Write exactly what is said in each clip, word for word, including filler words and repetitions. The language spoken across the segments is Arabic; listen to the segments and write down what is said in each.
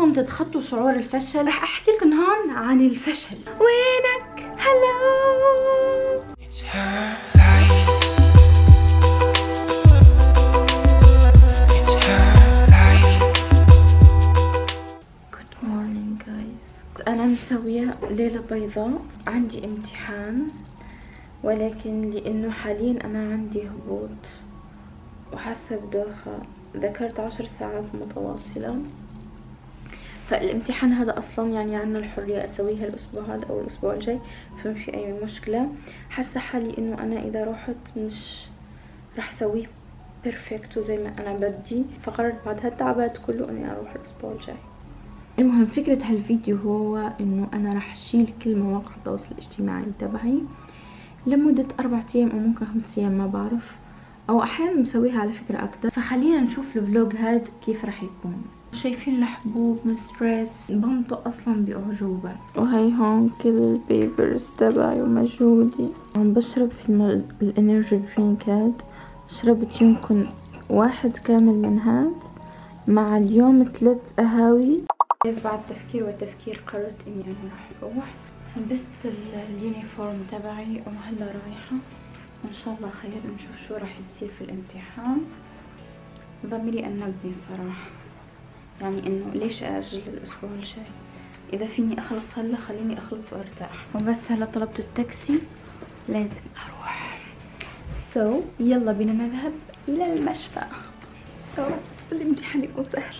انكم تتخطوا شعور الفشل رح احكي لكم هون عن الفشل. وينك هلا؟ أنا مسوية ليلة بيضاء، عندي امتحان ولكن لأنه حاليا أنا عندي هبوط وحاسة بدوخة، ذكرت عشر ساعات متواصلة، فالامتحان هذا أصلا يعني عنا الحرية أسويها الأسبوع هذا أو الأسبوع الجاي، فما في أي مشكلة. حاسة حالي إنه أنا إذا روحت مش راح أسويه بيرفكت وزي ما أنا بدي، فقررت بعد هالتعبات كله إني أروح الأسبوع الجاي. المهم فكرة هالفيديو هو انه انا راح اشيل كل مواقع التواصل الاجتماعي تبعي لمدة اربع ايام او ممكن خمس ايام، ما بعرف، او احيانا مسويها على فكرة اكتر. فخلينا نشوف الفلوج هاد كيف راح يكون. شايفين الحبوب من ستريس بنطق اصلا باعجوبة، وهي هون كل البيبرز تبعي ومجهودي. عم بشرب في الانرجي درينك هاد، شربت يمكن واحد كامل من هاد مع اليوم ثلاث قهاوي. بعد التفكير والتفكير قررت اني انا راح اروح. لبست اليونيفورم تبعي وهلا رايحه، وان شاء الله خير، نشوف شو راح يصير في الامتحان. ضميري انبني صراحه، يعني انه ليش اجل الاسبوع الجاي؟ اذا فيني اخلص هلا خليني اخلص وارتاح. وبس هلا طلبت التاكسي لازم اروح، سو so, يلا بينا نذهب الى المشفى. طبعا الامتحان يكون سهل.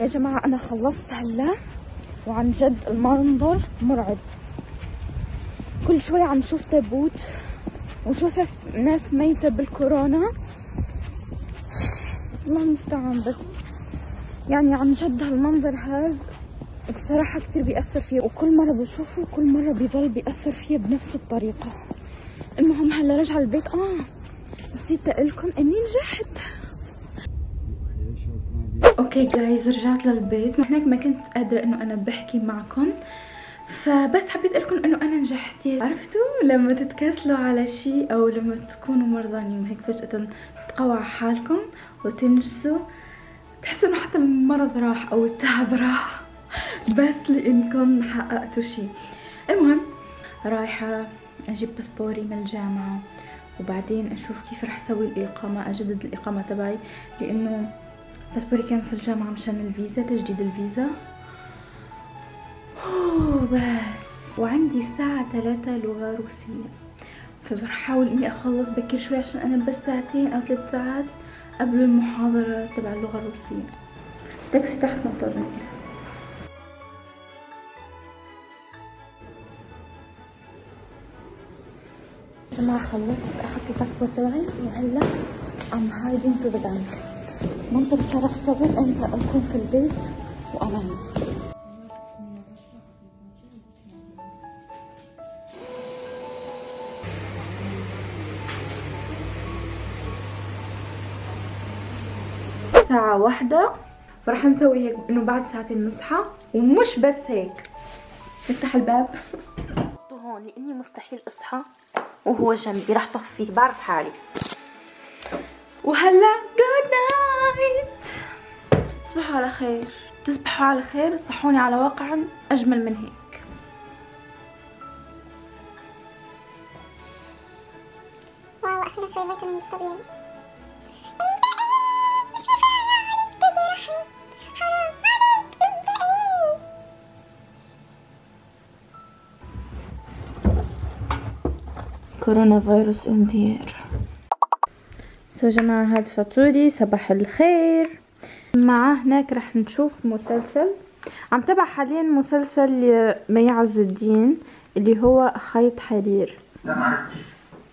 يا جماعة أنا خلصت هلا، وعن جد المنظر مرعب. كل شوي عم شوف تابوت وشوف ناس ميتة بالكورونا، الله المستعان. بس يعني عن جد هالمنظر هذا بصراحة كتير بيأثر فيه، وكل مرة بشوفه كل مرة بيضل بيأثر فيه بنفس الطريقة. المهم هلا راجعة البيت. آه نسيت أقلكم إني نجحت. اوكي جايز رجعت للبيت، هناك ما كنت قادرة انه انا بحكي معكم، فبس حبيت اقولكم انه انا نجحت. عرفتوا لما تتكاسلوا على شيء او لما تكونوا مرضانين هيك فجأة تتقوى حالكم وتنجزوا، تحسوا انه حتى المرض راح او التعب راح بس لانكم حققتوا شيء. المهم رايحة اجيب باسبوري من الجامعة، وبعدين اشوف كيف راح اسوي الاقامة، اجدد الاقامة تبعي لانه باسبوري كان في الجامعة مشان الفيزا، تجديد الفيزا. أوه بس، وعندي الساعة ثلاثة لغة روسية، فبرح احاول اني اخلص بكير شوي عشان انا بس ساعتين او ثلاث ساعات قبل المحاضرة تبع اللغة الروسية. تاكسي تحت منطرني. يا جماعة خلصت، اخذت الباسبور تبعي، وهلا ام هايدين تو ذا بانك. منطق شرح صوت أنت أكون في البيت وأمان. ساعة واحدة ورح نسوي هيك إنه بعد ساعتين نصحى، ومش بس هيك نفتح الباب. هون لإني مستحيل أصحى وهو جنبي، رح طفيه، بعرف حالي. وهلا جود نايت، تصبحوا على خير، تصبحوا على خير، صحوني على واقع اجمل من هيك. واو اخيرا شوي فيتامين مش طبيعي. انت ايه مش كفايه عليك تجرحني، حرام عليك انت ايه. كورونا فيروس اندير. سو يا جماعة هاد فاتوري، صباح الخير. مع هناك رح نشوف مسلسل، عم تابع حاليا مسلسل مي عز الدين اللي هو خيط حرير. لا معرفتش،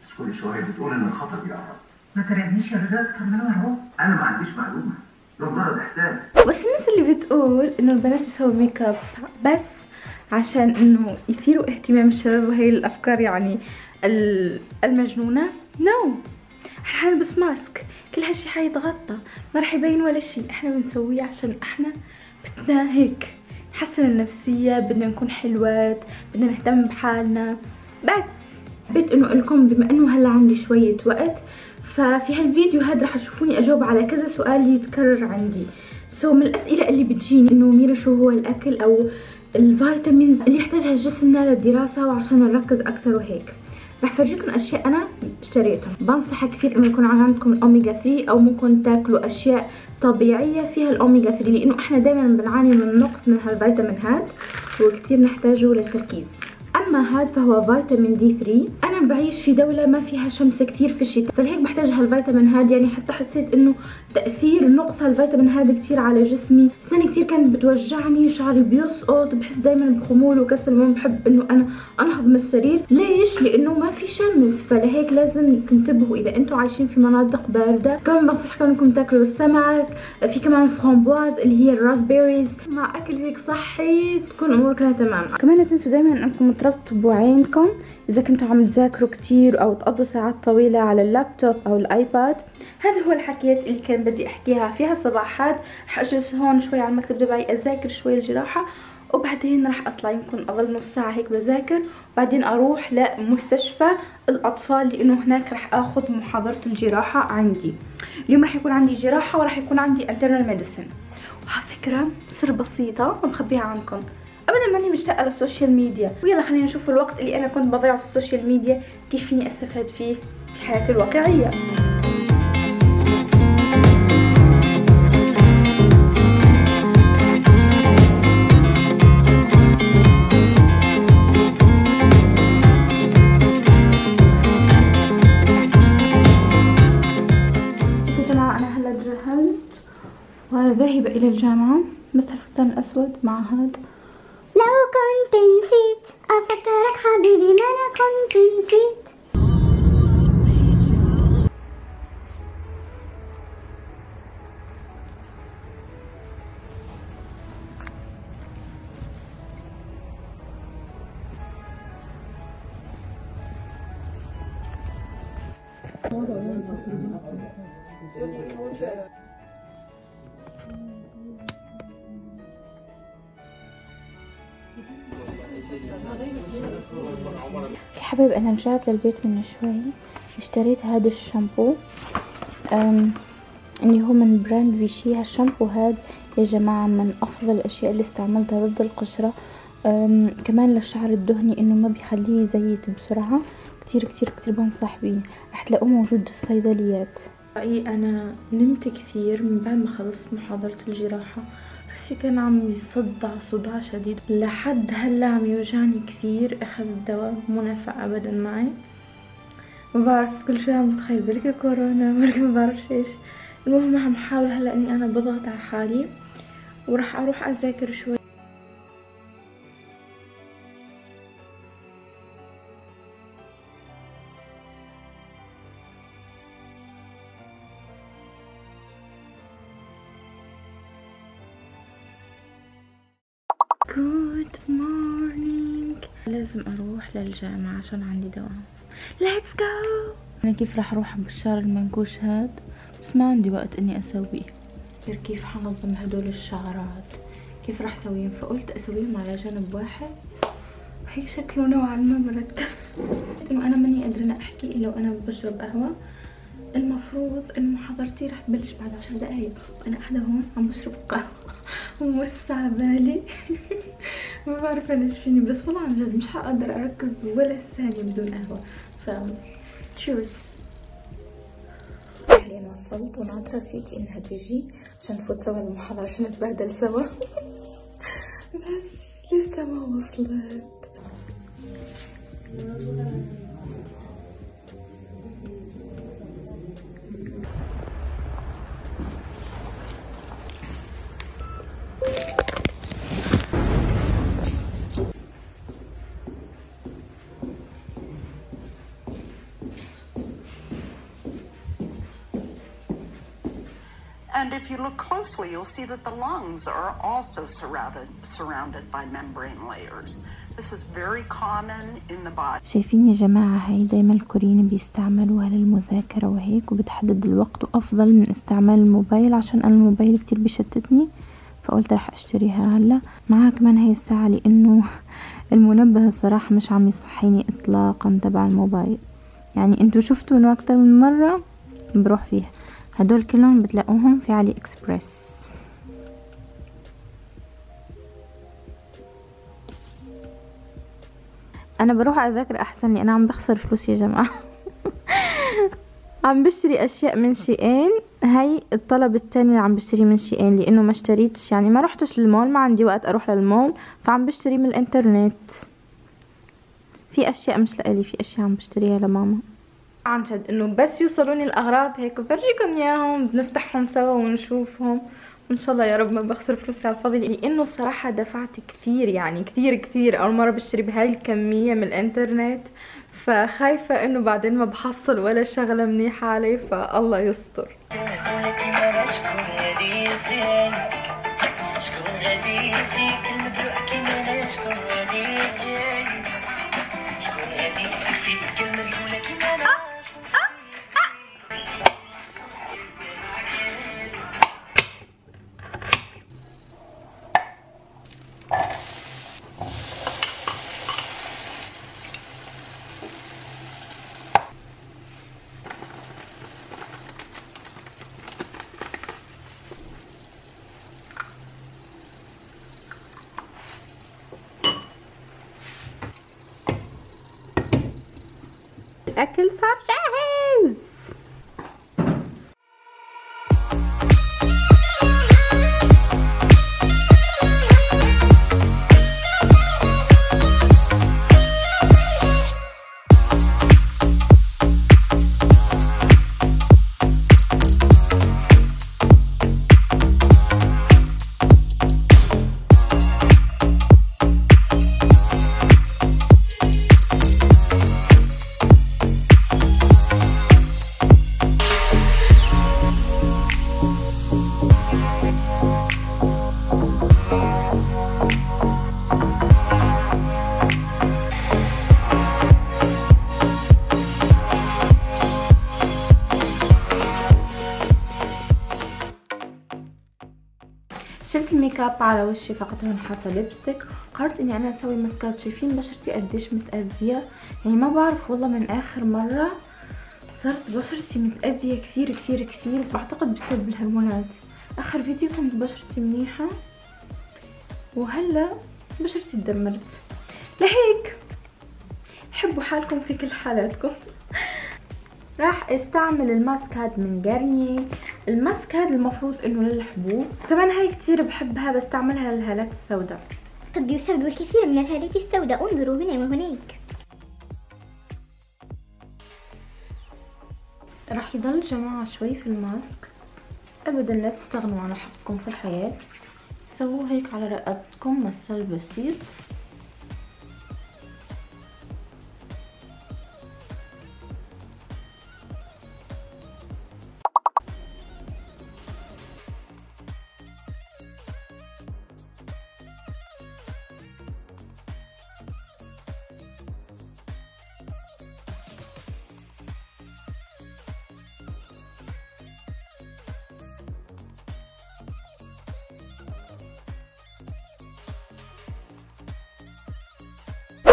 بس كل شوية بتقول ان الخطر بيعرض. ما تريقنيش يا رجال، اكتر من انا هو، انا ما عنديش معلومة، ده مجرد احساس. بس الناس اللي بتقول انه البنات بيسووا ميك اب بس عشان انه يثيروا اهتمام الشباب وهي الافكار يعني المجنونة، نو no. احنا حنلبس ماسك، كل هالشي حيتغطى، ما راح يبين ولا شي. احنا بنسويه عشان احنا بدنا هيك نحسن النفسيه، بدنا نكون حلوات، بدنا نهتم بحالنا. بس حبيت انه اقول لكم بما انه هلا عندي شويه وقت، ففي هالفيديو هاد راح تشوفوني اجاوب على كذا سؤال يتكرر عندي. سو من الاسئله اللي بتجيني انه ميرا شو هو الاكل او الفيتامينز اللي يحتاجها جسمنا للدراسه وعشان نركز اكثر وهيك. راح فرجيكم اشياء انا اشتريتهم. بنصح كثير انه يكون عندكم الاوميجا ثلاثة، او ممكن تاكلوا اشياء طبيعيه فيها الاوميجا ثلاثة، لانه احنا دائما بنعاني من نقص من هالفيتامين هاد وكثير نحتاجه للتركيز. اما هاد فهو فيتامين دي ثلاثة. انا بعيش في دوله ما فيها شمس كثير في الشتاء، فلهيك بحتاج هالفيتامين هاد. يعني حتى حسيت انه تاثير نقص هالفيتامين هاد كثير على جسمي. سني كثير كانت بتوجعني، شعري بيسقط، بحس دائما بخمول وكسل، ما بحب انه انا انهض من السرير. ليش؟ لانه ما في شمس. فلهيك لازم تنتبهوا اذا انتم عايشين في مناطق بارده. كمان بنصحكم انكم تاكلوا السمك، في كمان فرامبواز اللي هي الراسبيريز، مع اكل هيك صحي تكون اموركم تمام. كمان لا تنسوا دائما انكم ترطبوا عينكم اذا كنتوا عم تذاكروا كتير او تقضوا ساعات طويله على اللابتوب او الايباد. هذا هو الحكيات اللي كان بدي احكيها في هالصباحات. رح اجلس هون شوي على المكتب تبعي اذاكر شوي الجراحه، وبعدين رح اطلع يمكن اضل نص ساعه هيك بذاكر، وبعدين اروح لمستشفى الاطفال لانه هناك رح اخذ محاضره الجراحه عندي. اليوم رح يكون عندي جراحه ورح يكون عندي انترنال ميديسن. وهالفكره بصير بسيطه ومخبيها عنكم، ابدا ماني مشتاقه للسوشيال ميديا. ويلا خلينا نشوف الوقت اللي انا كنت بضيعه في السوشيال ميديا كيف فيني استفاد فيه في حياتي الواقعيه. يا جماعه انا هلا جهزت وذاهبه الى الجامعه. بس الفستان الاسود مع هذا. لو كنت نسيت أفكرك حبيبي، ما أنا كنت نسيت. يا حبايب انا رجعت للبيت من شوي. اشتريت هذا الشامبو اللي هو من براند فيشي. هالشامبو هاد يا جماعه من افضل الاشياء اللي استعملتها ضد القشره، كمان للشعر الدهني انه ما بيخليه يزيت بسرعه. كتير كتير كتير بنصح بيه، رح تلاقوه موجود في الصيدليات. حقيقي انا نمت كثير من بعد ما خلصت محاضره الجراحه، راسي كان عم يصدع صداع شديد لحد هلا عم يوجعني كثير. اخذت دواء مو نافع ابدا معي، ما بعرف كل شيء عم بتخيل، بلكي كورونا، بلكي ما بعرف ايش. المهم عم حاول هلا اني انا بضغط على حالي، وراح اروح اذاكر شوي. Good morning. لازم اروح للجامعة عشان عندي دوام. Let's go. انا كيف راح اروح بالشعر المنكوش هاد، بس ما عندي وقت اني اسويه. كيف حنظم هدول الشعرات، كيف راح اسويهم، فقلت اسويهم على جنب واحد وهيك شكله نوعا ما مرتب. انه انا ماني قادرة احكي لو انا بشرب قهوة. المفروض انه محاضرتي راح تبلش بعد عشر دقايق، وانا قاعدة هون عم بشرب قهوة وموسع بالي. ما بعرف انا ايش فيني، بس والله عن جد مش حقدر اركز ولا ثانيه بدون قهوه. ف تشيرز. حاليا وصلت وناطره فيكي انها تيجي عشان نفوت سوا المحاضره، عشان نتبهدل سوا. بس لسه ما وصلت. And if you look closely, you'll see that the lungs are also surrounded surrounded by membrane layers. This is very common in the body. شايفين يا جماعة، هاي دايما الكوريين بيستعملوها للمذاكرة وهيك، وبتحدد الوقت، وأفضل من استعمال الموبايل، عشان أنا الموبايل كتير بيشتتني، فقلت رح اشتريها هلا. معاها كمان هاي الساعة لأنه المنبه الصراحة مش عم يصحيني إطلاقا تبع الموبايل، يعني انتوا شفتوا إنه أكتر من مرة بروح فيها. هدول كلهم بتلاقوهم في علي اكسبريس. انا بروح اذاكر احسن لي، انا عم بخسر فلوس يا جماعه. عم بشتري اشياء من شيئين، هاي الطلب الثاني اللي عم بشتري من شيئين، لانه ما اشتريتش، يعني ما روحتش للمول، ما عندي وقت اروح للمول، فعم بشتري من الانترنت. في اشياء مش لالي، في اشياء عم بشتريها لماما. عن جد انه بس يوصلوني الاغراض هيك وبرجيكم اياهم، بنفتحهم سوا ونشوفهم، وان شاء الله يا رب ما بخسر فلوسي على الفاضي، لانه الصراحه دفعت كثير، يعني كثير كثير، اول مره بشتري بهاي الكميه من الانترنت، فخايفه انه بعدين ما بحصل ولا شغله منيحه علي، فالله يستر. الأكل صار جاهز. شلت الميك اب على وشي فقط، هنحط لبستك، قررت اني انا اسوي ماسكات. شايفين بشرتي قديش متأذية، يعني ما بعرف والله من اخر مرة صارت بشرتي متأذية كثير كثير كثير، بعتقد بسبب الهرمونات. اخر فيديو كنت بشرتي منيحة وهلا بشرتي اتدمرت، لهيك حبوا حالكم في كل حالاتكم. راح استعمل الماسك هاد من جارنيير. الماسك هاد المفروض انه للحبوب، كمان هاي كتير بحبها، بستعملها للهالات السوداء. قد يسبب الكثير من الهالات السوداء، انظروا هنا وهناك. راح يضل جماعة شوي في الماسك، ابدا لا تستغنوا عن حقكم في الحياة. سووا هيك على رقبتكم مسال بسيط،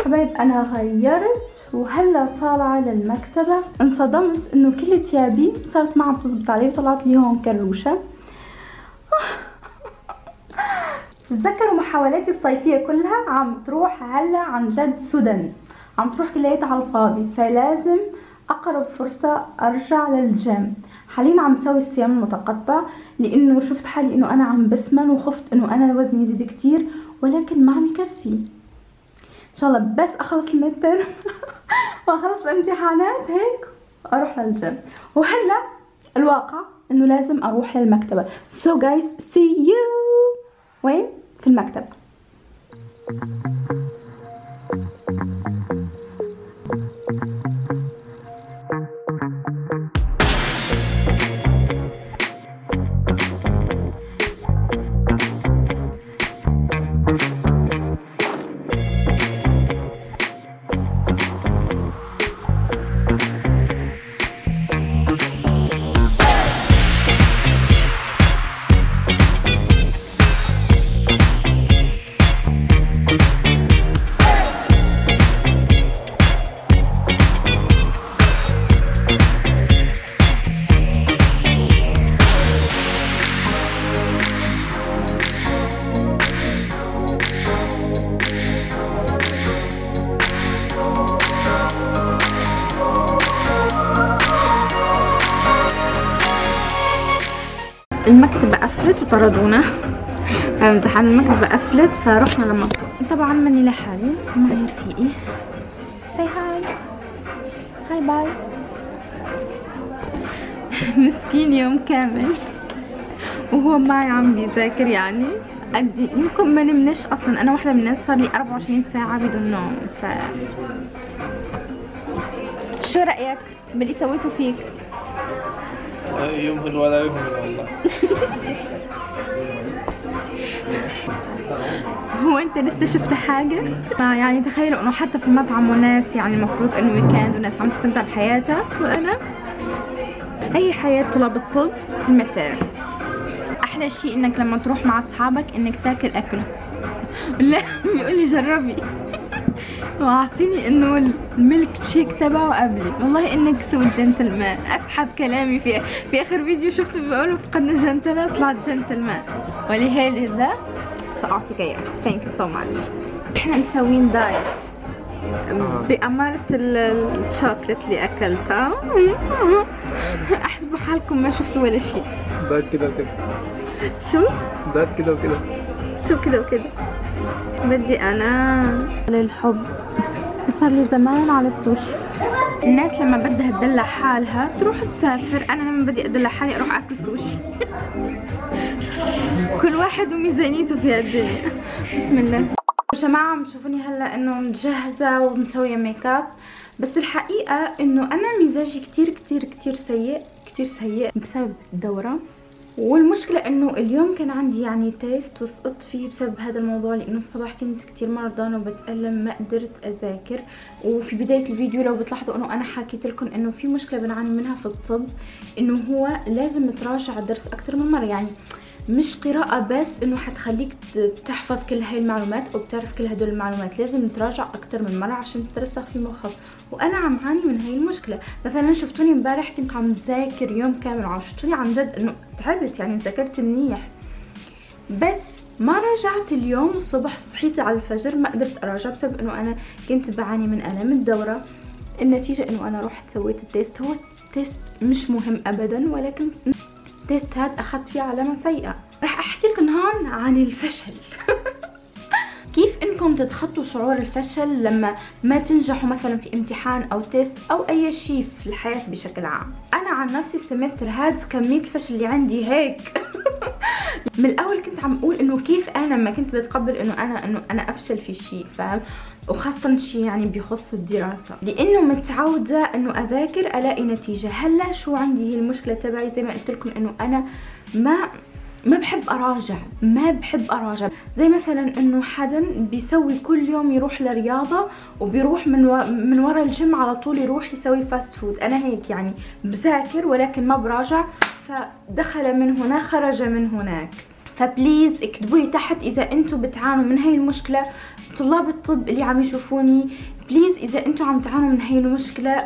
حبايب. انا غيرت وهلا طالعه للمكتبه، انصدمت انه كل ثيابي صارت ما عم تزبط علي، طلعت لي هون كروشه. تذكروا محاولاتي الصيفيه كلها عم تروح هلا عن جد سدى، عم تروح كلياتها على الفاضي، فلازم اقرب فرصه ارجع للجيم. حاليا عم بسوي الصيام المتقطع، لانه شفت حالي انه انا عم بسمن، وخفت انه انا وزني يزيد كتير، ولكن ما عم يكفي. ان شاء الله بس اخلص الميدترم واخلص الامتحانات هيك اروح للجيم. وهلا الواقع انه لازم اروح للمكتبه. So guys, see you وين؟ في المكتبه. المكتبة قفلت وطردونا، امتحان المكتبة قفلت، فروحنا لمطعم. طبعا ماني لحالي، معايا رفيقي. ساي هاي هاي باي. مسكين يوم كامل وهو معي عم بيذاكر، يعني قد يمكن ما نمناش اصلا. انا واحده من الناس صار لي أربعة وعشرين ساعه بدون نوم. ف شو رايك باللي سويته فيك؟ يمكن ولا يمكن والله. هو انت لسه شفت حاجه؟ يعني تخيلوا انه حتى في المطعم وناس، يعني المفروض انه ويكند وناس عم تستمتع بحياتها، وانا اي حياه طلاب الطب في المساء. احلى شيء انك لما تروح مع اصحابك انك تاكل اكله. لا بيقول لي جربي واعطيني انه الميلك شيك تبعه قبلي. والله انك سويت جنتلمان، اسحب كلامي في في اخر فيديو شفته بيقولوا فقدنا جنتله، طلعت جنتلمان. ولهذا ساعطيك اياه. ثانك يو سو ماتش. احنا مسوين دايت بأمارة الشوكليت اللي اكلتها. احسبوا حالكم ما شفتوا ولا شيء. دايت كده وكده. شو؟ دايت كده وكده. شو كده وكده؟ بدي انا للحب. صار لي زمان على السوشي. الناس لما بدها تدلع حالها تروح تسافر، انا لما بدي ادلع حالي اروح اكل سوشي. كل واحد وميزانيته في هالدنيا. بسم الله. يا جماعه عم تشوفوني هلا انه متجهزه ومسويه ميك اب، بس الحقيقه انه انا مزاجي كتير كتير كتير سيء، كتير سيء بسبب الدوره. والمشكله انه اليوم كان عندي يعني تيست وسقطت فيه بسبب هذا الموضوع، لانه الصباح كنت كتير مرضانه وبتألم، ما قدرت اذاكر. وفي بدايه الفيديو لو بتلاحظوا انه انا حكيت لكم انه في مشكله بنعاني منها في الطب، انه هو لازم تراجع الدرس اكثر من مره. يعني مش قراءة بس انه حتخليك تحفظ كل هاي المعلومات او بتعرف كل هدول المعلومات، لازم تراجع اكتر من مرة عشان تترسخ في مخك. وانا عم عاني من هاي المشكلة. مثلا شفتوني امبارح كنت عم ذاكر يوم كامل، عم شفتوني عن جد انه تعبت، يعني ذاكرت منيح بس ما راجعت. اليوم الصبح صحيت على الفجر ما قدرت اراجع بسبب انه انا كنت بعاني من الام الدورة. النتيجة انه انا رحت سويت التيست. هو التيست مش مهم ابدا، ولكن التيست هاد اخذت فيه علامه سيئه. راح احكي لكم هون عن الفشل. كيف انكم تتخطوا شعور الفشل لما ما تنجحوا مثلا في امتحان او تيست او اي شيء في الحياه بشكل عام. انا عن نفسي السمستر هاد كميه الفشل اللي عندي هيك. من الاول كنت عم اقول انه كيف انا ما كنت بتقبل انه انا انه انا افشل في شيء، فاهم؟ وخاصة شيء يعني بيخص الدراسة، لانه متعودة انه اذاكر الاقي نتيجة. هلا شو عندي هي المشكلة تبعي زي ما قلت لكم انه انا ما ما بحب اراجع، ما بحب اراجع. زي مثلا انه حدا بيسوي كل يوم يروح لرياضة وبيروح من و... من ورا الجيم على طول يروح يسوي فاست فود. انا هيك يعني بذاكر ولكن ما براجع، فدخل من هنا خرج من هناك. فبليز اكتبولي تحت اذا انتم بتعانوا من هاي المشكله، طلاب الطب اللي عم يشوفوني بليز اذا انتم عم تعانوا من هاي المشكله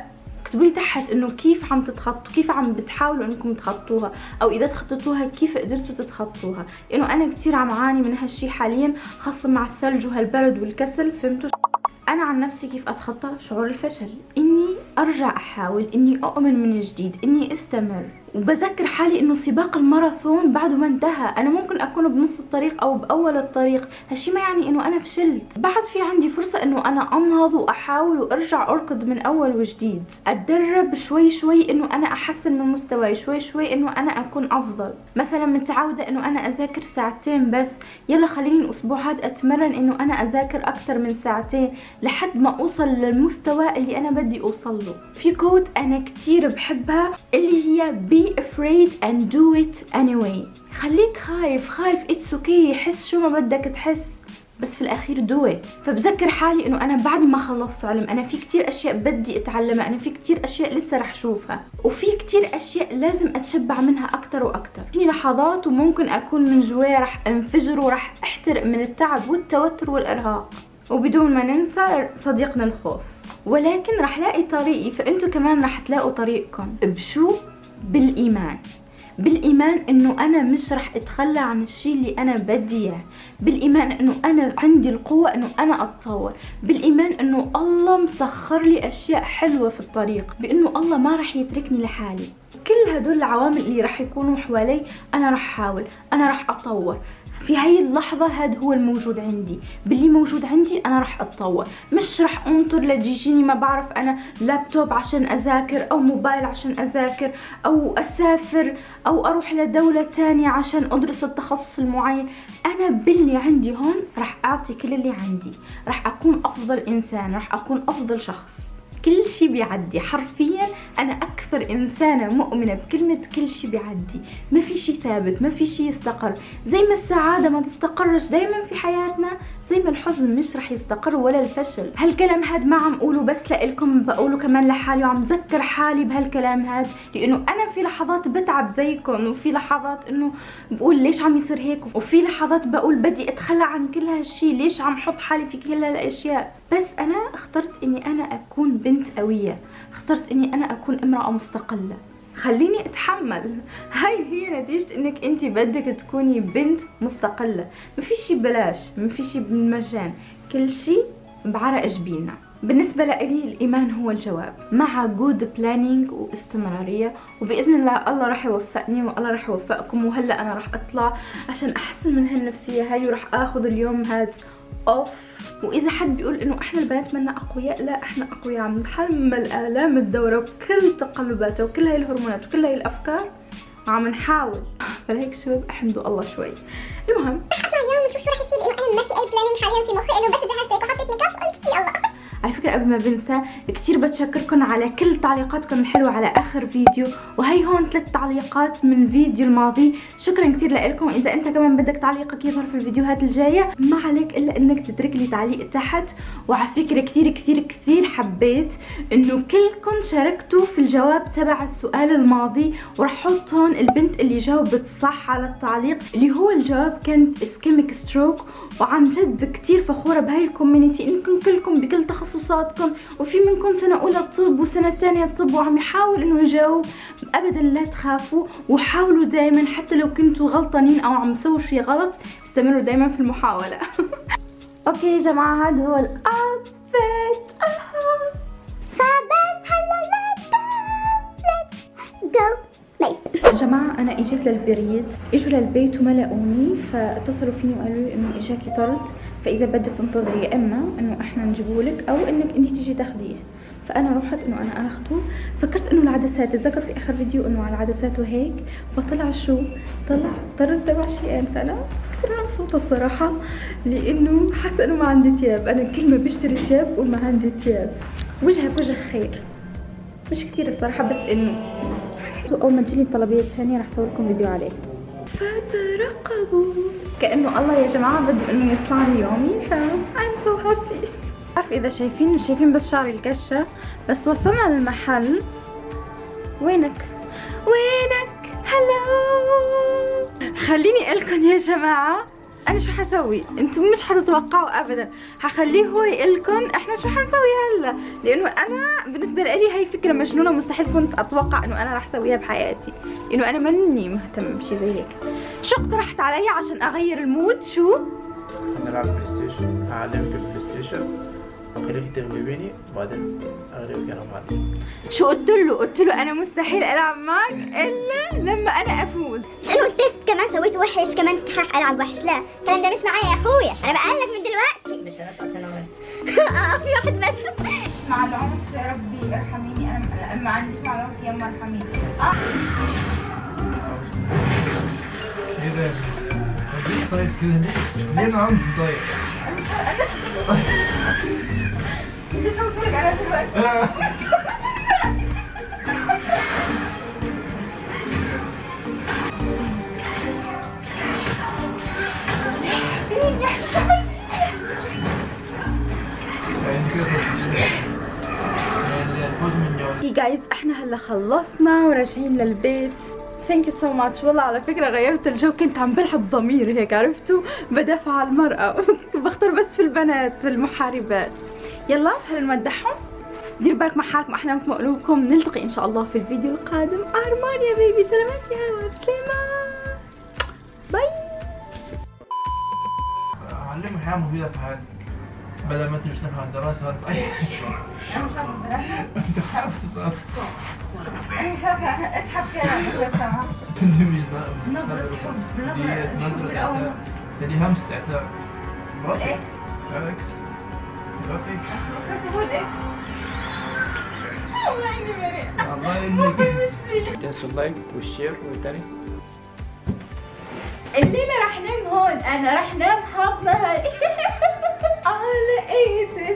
اكتبولي تحت انه كيف عم تتخطوا، كيف عم بتحاولوا انكم تخطوها، او اذا تخططوها كيف قدرتوا تتخطوها. لانه انا كثير عم عاني من هالشي حاليا، خاصه مع الثلج وهالبرد والكسل. فهمتوا؟ انا عن نفسي كيف اتخطى شعور الفشل، اني ارجع احاول، اني اؤمن من جديد، اني استمر. وبذكر حالي انه سباق الماراثون بعده ما انتهى، انا ممكن اكون بنص الطريق او باول الطريق. هالشي ما يعني انه انا فشلت، بعد في عندي فرصه انه انا انهض واحاول وارجع اركض من اول وجديد، اتدرب شوي شوي انه انا احسن من مستواي، شوي شوي انه انا اكون افضل. مثلا متعوده انه انا اذاكر ساعتين بس، يلا خليني الاسبوع هذا اتمرن انه انا اذاكر اكثر من ساعتين لحد ما اوصل للمستوى اللي انا بدي اوصل له. في كوت انا كثير بحبها اللي هي بي Be afraid and do it anyway. خليك خايف خايف، it's okay، حس شو ما بدك تحس بس في الاخير do it. فبذكر حالي انه انا بعد ما خلصت علم، انا في كتير اشياء بدي اتعلمها، انا في كتير اشياء لسه رح شوفها، وفي كتير اشياء لازم اتشبع منها اكتر واكتر. في لحظات وممكن اكون من جوايا رح انفجر ورح احترق من التعب والتوتر والارهاق. وبدون ما ننسى صديقنا الخوف، ولكن رح لاقي طريقي، فانتو كمان رح تلاقوا طريقكم. بشو؟ بالايمان، بالايمان انه انا مش رح اتخلى عن الشيء اللي انا بدي اياه، بالايمان انه انا عندي القوه انه انا اتطور، بالايمان انه الله مسخر لي اشياء حلوه في الطريق، بانه الله ما رح يتركني لحالي. كل هدول العوامل اللي راح يكونوا حوالي انا راح احاول، انا راح اتطور في هاي اللحظة. هاد هو الموجود عندي، باللي موجود عندي أنا رح أتطور، مش رح أنطر لتجيني ما بعرف أنا لابتوب عشان أذاكر، أو موبايل عشان أذاكر، أو أسافر، أو أروح لدولة تانية عشان أدرس التخصص المعين. أنا باللي عندي هون رح أعطي كل اللي عندي، رح أكون أفضل إنسان، رح أكون أفضل شخص. كل شي بيعدي، حرفيا انا اكثر انسانة مؤمنة بكلمة كل شي بيعدي، ما في شي ثابت، ما في شي يستقر. زي ما السعادة ما تستقرش دايما في حياتنا، زي ما الحزن مش رح يستقر ولا الفشل. هالكلام هاد ما عم قوله بس لإلكم، بقوله كمان لحالي، وعم ذكر حالي بهالكلام هاد، لانه انا في لحظات بتعب زيكم، وفي لحظات انه بقول ليش عم يصير هيك، وفي لحظات بقول بدي اتخلى عن كل هالشي، ليش عم حط حالي في كل هالاشياء. بس انا اخترت اني انا اكون بنت قوية، اخترت اني انا اكون امرأة مستقلة. خليني اتحمل، هاي هي نتيجة انك انت بدك تكوني بنت مستقلة. ما في شي ببلاش، ما في شي بالمجان، كل شي بعرق جبيننا. بالنسبة لإلي الإيمان هو الجواب، مع جود بلانينج واستمرارية، وبإذن الله الله رح يوفقني والله رح يوفقكم. وهلا أنا رح أطلع عشان أحسن من هالنفسية هاي، ورح آخذ اليوم هاد أوف. وإذا حد بيقول إنه إحنا البنات منا أقوياء، لا إحنا أقوياء، عم نتحمل آلام الدورة وكل تقلباتها وكل هاي الهرمونات وكل هاي الأفكار، وعم نحاول. فلهيك شباب احمدوا الله شوي. المهم رح أطلع اليوم ونشوف شو رح يصير، لأنه أنا ما في أي بلانينج حاليا في مخي، إنه بس جهزت هيك وحطيت ميك أب وقلت يلا. على فكرة قبل ما بنسى، كتير بتشكركم على كل تعليقاتكم الحلوة على آخر فيديو، وهي هون ثلاث تعليقات من الفيديو الماضي، شكرا كتير لإلكم. إذا أنت كمان بدك تعليقك يظهر في الفيديوهات الجاية، ما عليك إلا إنك تترك لي تعليق تحت. وعلى فكرة كتير كتير كتير حبيت إنه كلكم شاركتوا في الجواب تبع السؤال الماضي، ورح حط هون البنت اللي جاوبت صح على التعليق اللي هو الجواب كانت إسكيميك ستروك. وعن جد كتير فخورة بهاي الكوميونيتي، انكم كلكم بكل تخصصاتكم، وفي منكم سنة أولى طب وسنة تانية طب وعم يحاول انه يجاوب. ابدا لا تخافوا، وحاولوا دايما حتى لو كنتوا غلطانين او عم تسووا شي غلط، استمروا دايما في المحاولة. اوكي يا جماعة، هاد هو الاوتفيت. شعبان هلا يا جماعة، أنا إجيت للبريد، إجوا للبيت وما لقوني، فاتصلوا فيني وقالوا لي إنه إجاكي طرد، فإذا بدك تنتظري يا إما إنه إحنا نجيبولك، أو إنك أنت تيجي تاخديه. فأنا رحت إنه أنا آخده، فكرت إنه العدسات، اتذكر في آخر فيديو إنه على العدسات وهيك، فطلع شو؟ طلع طرد تبع شيئان. فأنا كثير مبسوطة الصراحة، لأنه حاسة إنه ما عندي تياب، أنا كل ما بشتري تياب وما عندي تياب. وجهك وجه خير، مش كثير الصراحة، بس إنه أول ما تجيني الطلبية الثانية رح أصور لكم فيديو عليه. فترقبوا، كأنه الله يا جماعة بده إنه يطلع لي يومي، ف I'm so happy. بعرف إذا شايفين شايفين بس شعري الكشة، بس وصلنا للمحل. وينك؟ وينك؟ هلو. خليني أقلكم يا جماعة أنا شو حسوي، أنتم مش حتتوقعوا أبدا، حخليه هو يقلكن إحنا شو حنسوي هلا، لأنه أنا بالنسبة لي هاي فكرة مجنونة، مستحيل كنت أتوقع إنه أنا رح سويها بحياتي، لأنه أنا ماني مهتمة بشي زي هيك. شو اقترحت علي عشان أغير المود؟ شو؟ نلعب بلاي ستيشن، أعلمك البلاي ستيشن، أخليك تغلبيني، وبعدين أغلبك أنا معك. شو قلت له؟ قلت له أنا مستحيل ألعب معك إلا لما أنا أفوز. مش أنا التست كمان سويت وحش، كمان راح ألعب وحش، لا، الكلام ده مش معايا يا أخويا، أنا بقلك من دلوقتي. مش أنا ساعتين عملت. آه في واحد بس. مع العمر يا ربي ارحميني، أنا ما عنديش معلومات يا أما ارحميني. آه. إيه ده؟ طيب كده ليه أنا عمري طيب؟ انت لسه بتتفرج عليها دلوقتي. يا جايز احنا هلا خلصنا وراجعين للبيت. ثانك يو سو ماتش، والله على فكرة غيرت الجو، كنت عم بلعب ضمير هيك، عرفتوا؟ بدافع على المرأة. بختار بس في البنات في المحاربات. يلا هلا نودعهم، دير بالك مع حالكم، احلامكم وقلوبكم، نلتقي ان شاء الله في الفيديو القادم. ارمان يا بيبي، سلامات يا هوا، سلامة، باي. علموا حياة مفيدة في حياتك، بلا ما تمشي نفهم الدراسة ولا أي شيء. أنا مش عارفة الدراسة. أنت حافظة. أنا مش عارفة أسحب كلام ولا نظرة حب، نظرة حب. هذه همس تعتبر. رأيك؟ رأيك؟ رأيك؟ تقول إيه؟ والله إني مريضة. والله إني مشكلة. لا تنسوا اللايك والشير والتاني. الليلة راح ننام هون، أنا راح نام هاف نهاري. على إيدي